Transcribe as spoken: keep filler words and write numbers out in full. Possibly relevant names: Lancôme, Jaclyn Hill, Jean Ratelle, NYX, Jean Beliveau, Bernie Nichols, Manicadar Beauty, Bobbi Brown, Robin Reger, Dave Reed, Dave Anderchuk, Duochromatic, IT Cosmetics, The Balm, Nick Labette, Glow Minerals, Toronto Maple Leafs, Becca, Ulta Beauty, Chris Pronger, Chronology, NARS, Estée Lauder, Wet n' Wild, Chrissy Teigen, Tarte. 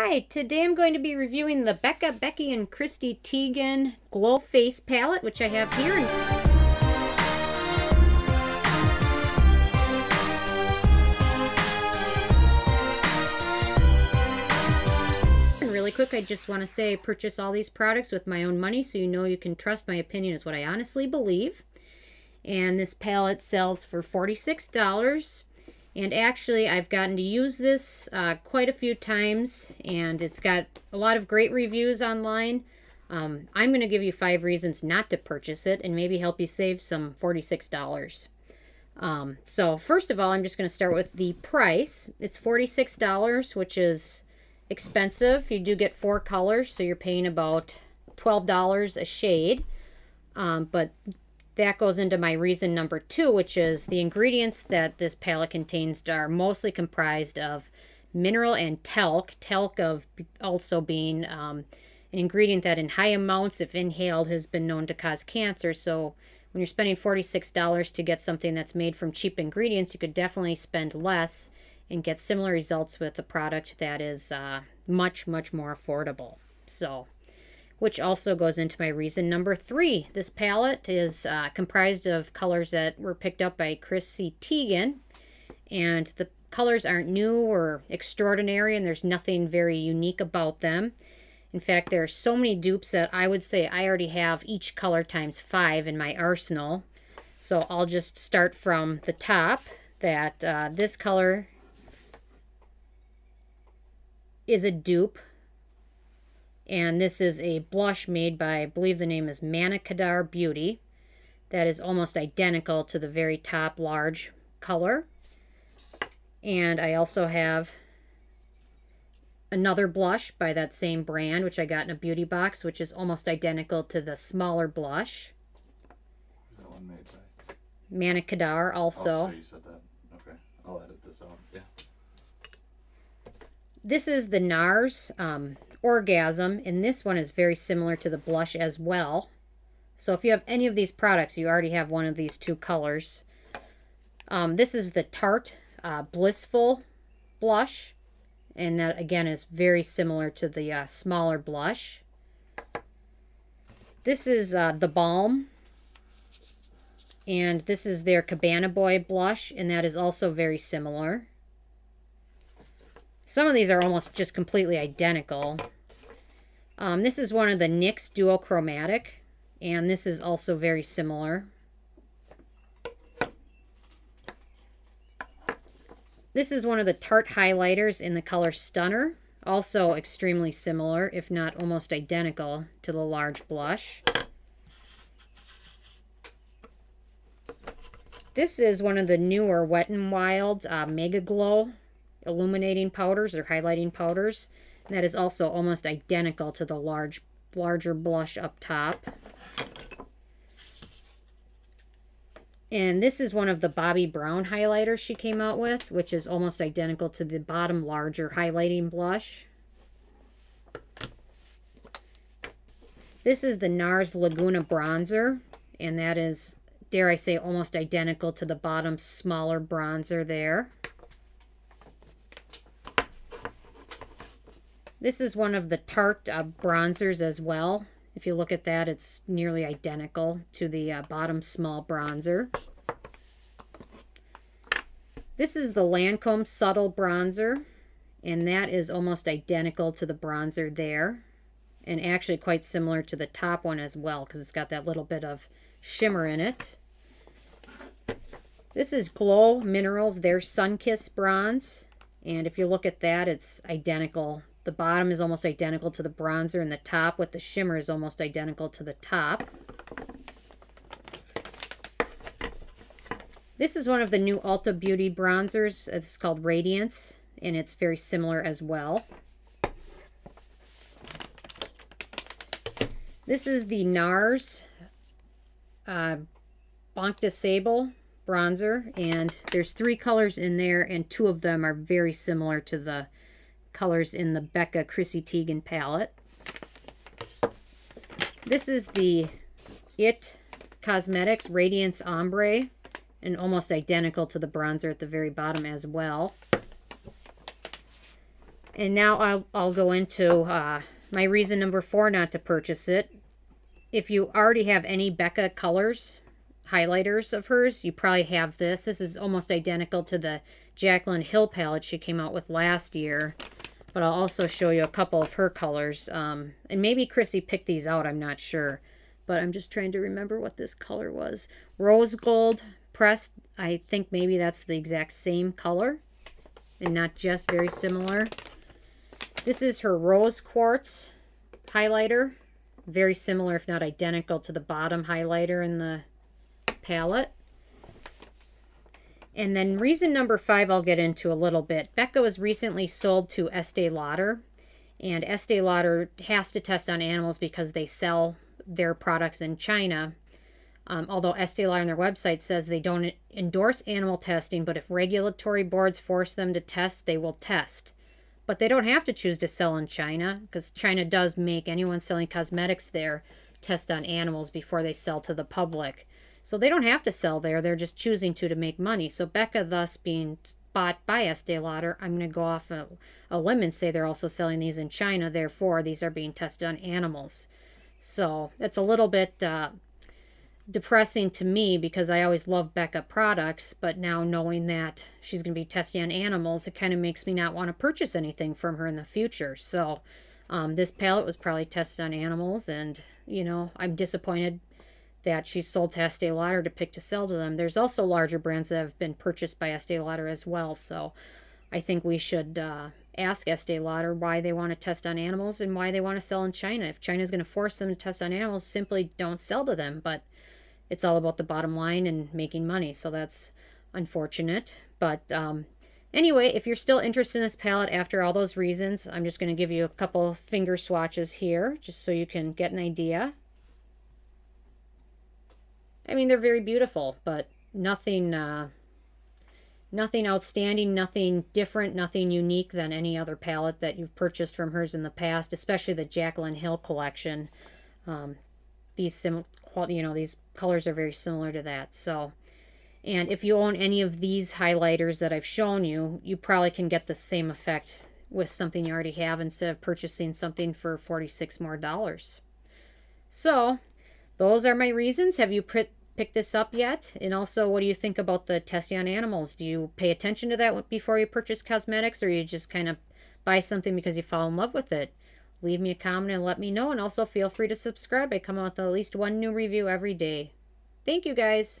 Hi, today I'm going to be reviewing the Becca, Becky, and Chrissy Teigen Glow Face Palette, which I have here. And really quick, I just want to say I purchased all these products with my own money, so you know you can trust my opinion is what I honestly believe. And this palette sells for forty-six dollars. And actually, I've gotten to use this uh, quite a few times, and it's got a lot of great reviews online. Um, I'm going to give you five reasons not to purchase it and maybe help you save some forty-six dollars. Um, so first of all, I'm just going to start with the price. It's forty-six dollars, which is expensive. You do get four colors, so you're paying about twelve dollars a shade. Um, but... That goes into my reason number two, which is the ingredients that this palette contains are mostly comprised of mineral and talc. Talc of also being um, an ingredient that in high amounts, if inhaled, has been known to cause cancer. So when you're spending forty-six dollars to get something that's made from cheap ingredients, you could definitely spend less and get similar results with a product that is uh, much, much more affordable. So... which also goes into my reason number three. This palette is uh, comprised of colors that were picked up by Chrissy Teigen, and the colors aren't new or extraordinary, and there's nothing very unique about them. In fact, there are so many dupes that I would say I already have each color times five in my arsenal. So I'll just start from the top, that uh, this color is a dupe. And this is a blush made by, I believe the name is Manicadar Beauty, that is almost identical to the very top large color. And I also have another blush by that same brand, which I got in a beauty box, which is almost identical to the smaller blush. Is that one made by? Manicadar also. Oh, so you said that. Okay, I'll edit this out. Yeah. This is the NARS. Um, Orgasm, and this one is very similar to the blush as well. So if you have any of these products, you already have one of these two colors. Um, this is the Tarte uh, Blissful blush, and that again is very similar to the uh, smaller blush. This is uh, The Balm, and this is their Cabana Boy blush, and that is also very similar. Some of these are almost just completely identical. Um, this is one of the NYX Duochromatic, and this is also very similar. This is one of the Tarte highlighters in the color Stunner, also extremely similar, if not almost identical, to the large blush. This is one of the newer Wet n' Wild uh, Mega Glow illuminating powders or highlighting powders, and that is also almost identical to the large larger blush up top. And this is one of the Bobbi Brown highlighters she came out with, which is almost identical to the bottom larger highlighting blush. This is the NARS Laguna bronzer, and that is, dare I say, almost identical to the bottom smaller bronzer there. This is one of the Tarte uh, bronzers as well. If you look at that, it's nearly identical to the uh, bottom small bronzer. This is the Lancôme Subtle Bronzer, and that is almost identical to the bronzer there, and actually quite similar to the top one as well, because it's got that little bit of shimmer in it. This is Glow Minerals, their Sunkiss Bronze, and if you look at that, it's identical. The bottom is almost identical to the bronzer, and the top with the shimmer is almost identical to the top. This is one of the new Ulta Beauty bronzers. It's called Radiance, and it's very similar as well. This is the NARS uh, Banque de Sable bronzer, and there's three colors in there, and two of them are very similar to the colors in the Becca Chrissy Teigen palette. This is the I T Cosmetics Radiance Ombre, and almost identical to the bronzer at the very bottom as well. And now I'll, I'll go into uh, my reason number four not to purchase it. If you already have any Becca colors, highlighters of hers, you probably have this. This is almost identical to the Jaclyn Hill palette she came out with last year. But I'll also show you a couple of her colors. Um, and maybe Chrissy picked these out, I'm not sure. But I'm just trying to remember what this color was. Rose gold pressed. I think maybe that's the exact same color. And not just very similar. This is her rose quartz highlighter. Very similar, if not identical, to the bottom highlighter in the palette. And then reason number five I'll get into a little bit. Becca was recently sold to Estée Lauder. And Estée Lauder has to test on animals because they sell their products in China. Um, although Estée Lauder on their website says they don't endorse animal testing, but if regulatory boards force them to test, they will test. But they don't have to choose to sell in China, because China does make anyone selling cosmetics there test on animals before they sell to the public. So they don't have to sell there, they're just choosing to to make money. So Becca thus being bought by Estée Lauder, I'm going to go off a, a limb and say they're also selling these in China, therefore these are being tested on animals. So it's a little bit uh, depressing to me, because I always loved Becca products, but now knowing that she's going to be testing on animals, it kind of makes me not want to purchase anything from her in the future. So um, this palette was probably tested on animals, and you know, I'm disappointed that she sold to Estée Lauder to pick to sell to them. There's also larger brands that have been purchased by Estée Lauder as well, so I think we should uh, ask Estée Lauder why they want to test on animals and why they want to sell in China. If China's going to force them to test on animals, simply don't sell to them, but it's all about the bottom line and making money, so that's unfortunate. But um, anyway, if you're still interested in this palette after all those reasons, I'm just going to give you a couple finger swatches here, just so you can get an idea. I mean, they're very beautiful, but nothing uh, nothing outstanding, nothing different, nothing unique than any other palette that you've purchased from hers in the past, especially the Jaclyn Hill collection. Um, these sim you know, these colors are very similar to that. So, and if you own any of these highlighters that I've shown you, you probably can get the same effect with something you already have instead of purchasing something for forty-six dollars more. So, those are my reasons. Have you put pick this up yet? And also, what do you think about the testing on animals? Do you pay attention to that before you purchase cosmetics, or you just kind of buy something because you fall in love with it? Leave me a comment and let me know, and also feel free to subscribe. I come out with at least one new review every day. Thank you guys.